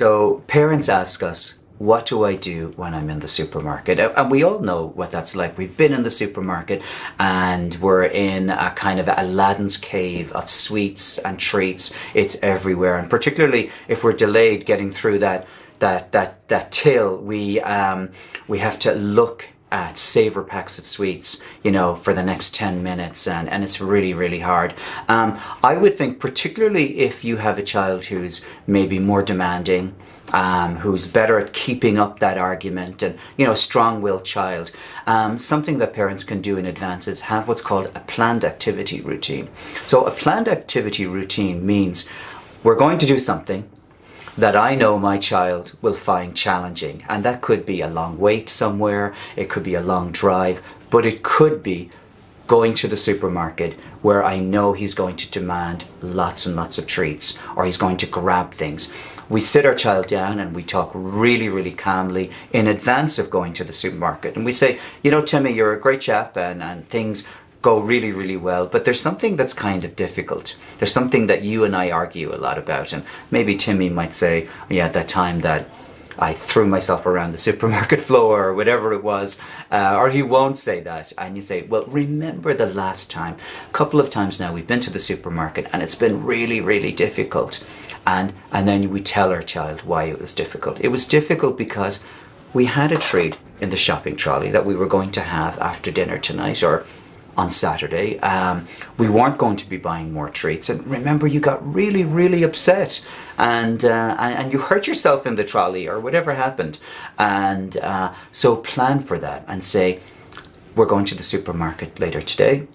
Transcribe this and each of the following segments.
So parents ask us, what do I do when I'm in the supermarket? And we all know what that's like. We've been in the supermarket and we're in a kind of Aladdin's cave of sweets and treats. It's everywhere. And particularly if we're delayed getting through that till, we have to look at savor packs of sweets, you know, for the next 10 minutes, and it's really, really hard. I would think, particularly if you have a child who's maybe more demanding, who's better at keeping up that argument, and, you know, a strong-willed child, something that parents can do in advance is have what's called a planned activity routine. So a planned activity routine means we're going to do something that I know my child will find challenging. And that could be a long wait somewhere, it could be a long drive, but it could be going to the supermarket where I know he's going to demand lots and lots of treats, or he's going to grab things. We sit our child down and we talk really, really calmly in advance of going to the supermarket. And we say, you know, Timmy, you're a great chap, and things go really, really well, but there's something that's kind of difficult. There's something that you and I argue a lot about. And maybe Timmy might say, yeah, that time that I threw myself around the supermarket floor, or whatever it was, or he won't say that. And you say, well, remember the last time? A couple of times now we've been to the supermarket and it's been really, really difficult. And then we tell our child why it was difficult. It was difficult because we had a treat in the shopping trolley that we were going to have after dinner tonight, or on Saturday. We weren't going to be buying more treats, and remember, you got really, really upset, and you hurt yourself in the trolley, or whatever happened. And so plan for that and say, we're going to the supermarket later today.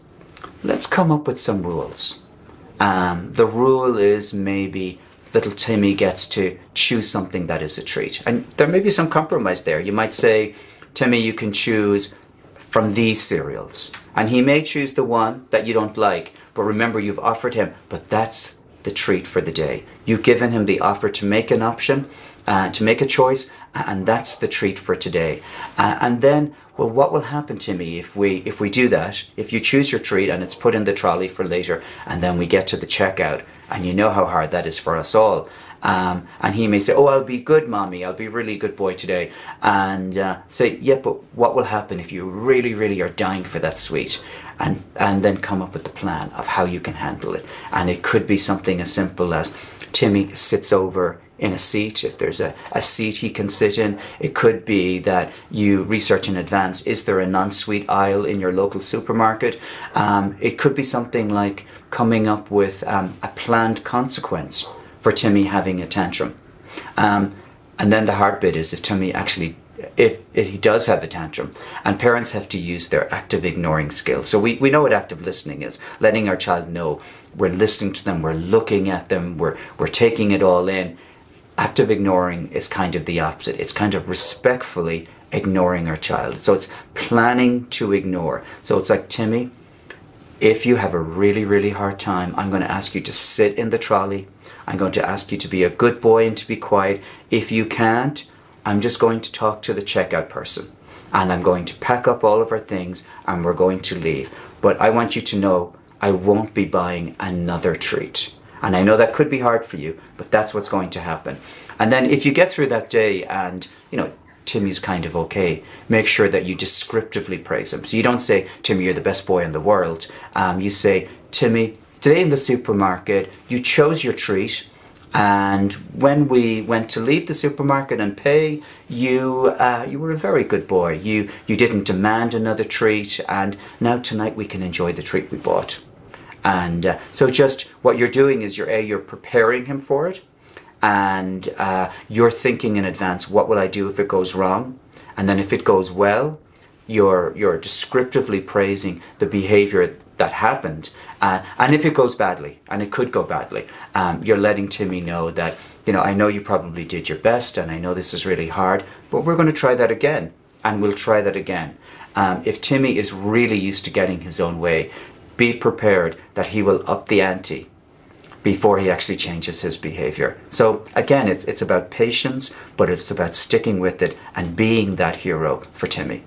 Let's come up with some rules. The rule is maybe little Timmy gets to choose something that is a treat, and there may be some compromise there. You might say, Timmy, you can choose from these cereals. And he may choose the one that you don't like, but remember, you've offered him, but that's the treat for the day. You've given him the offer to make an option, to make a choice, and that's the treat for today. And then, well, what will happen to me if we do that? If you choose your treat and it's put in the trolley for later, and then we get to the checkout, and you know how hard that is for us all. And he may say, oh, I'll be good, Mommy. I'll be a really good boy today. And say, yeah, but what will happen if you really, really are dying for that sweet? And then come up with the plan of how you can handle it. And it could be something as simple as Timmy sits over in a seat, if there's a seat he can sit in. It could be that you research in advance, is there a non-sweet aisle in your local supermarket? It could be something like coming up with a planned consequence for Timmy having a tantrum. And then the hard bit is if Timmy actually, if he does have a tantrum, and parents have to use their active ignoring skill. So we know what active listening is, letting our child know we're listening to them, we're looking at them, we're taking it all in. Active ignoring is kind of the opposite. It's kind of respectfully ignoring our child. So it's planning to ignore. So it's like, Timmy, if you have a really, really hard time, I'm going to ask you to sit in the trolley. I'm going to ask you to be a good boy and to be quiet. If you can't, I'm just going to talk to the checkout person, and I'm going to pack up all of our things and we're going to leave. But I want you to know I won't be buying another treat. And I know that could be hard for you, but that's what's going to happen. And then if you get through that day and, you know, Timmy's kind of okay, make sure that you descriptively praise him. So you don't say, Timmy, you're the best boy in the world. You say, Timmy, today in the supermarket, you chose your treat, and when we went to leave the supermarket and pay, you were a very good boy. You didn't demand another treat, and now tonight we can enjoy the treat we bought. And so just what you're doing is you're preparing him for it, and you're thinking in advance, what will I do if it goes wrong? And then if it goes well, you're descriptively praising the behavior that happened, and if it goes badly, and it could go badly, you're letting Timmy know that, you know, I know you probably did your best, and I know this is really hard, but we're going to try that again, and we'll try that again. If Timmy is really used to getting his own way, be prepared that he will up the ante before he actually changes his behavior. So again, it's about patience, but it's about sticking with it and being that hero for Timmy.